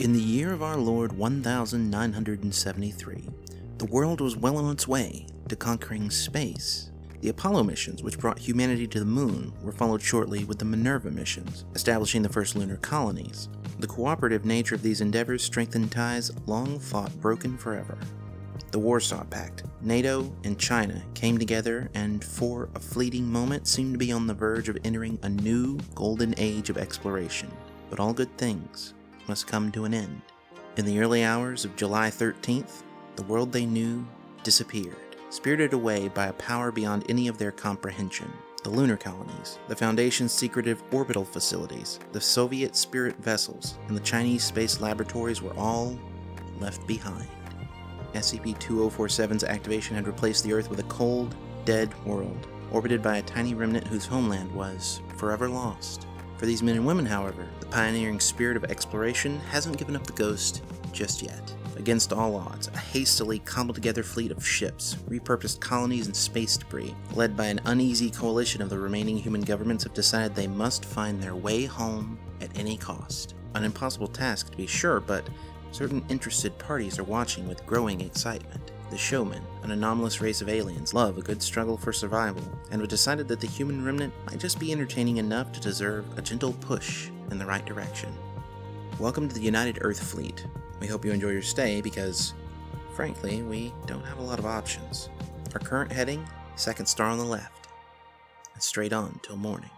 In the year of our Lord 1973, the world was well on its way to conquering space. The Apollo missions, which brought humanity to the moon, were followed shortly with the Minerva missions, establishing the first lunar colonies. The cooperative nature of these endeavors strengthened ties long thought broken forever. The Warsaw Pact, NATO, and China came together and, for a fleeting moment, seemed to be on the verge of entering a new golden age of exploration. But all good things must come to an end. In the early hours of July 13th, the world they knew disappeared, spirited away by a power beyond any of their comprehension. The lunar colonies, the Foundation's secretive orbital facilities, the Soviet spirit vessels, and the Chinese space laboratories were all left behind. SCP-2047's activation had replaced the Earth with a cold, dead world, orbited by a tiny remnant whose homeland was forever lost. For these men and women, however, the pioneering spirit of exploration hasn't given up the ghost just yet. Against all odds, a hastily cobbled-together fleet of ships, repurposed colonies, and space debris, led by an uneasy coalition of the remaining human governments, have decided they must find their way home at any cost. An impossible task, to be sure, but certain interested parties are watching with growing excitement. The Showmen, an anomalous race of aliens, love a good struggle for survival, and have decided that the human remnant might just be entertaining enough to deserve a gentle push in the right direction. Welcome to the United Earth Fleet. We hope you enjoy your stay because, frankly, we don't have a lot of options. Our current heading, second star on the left, and straight on till morning.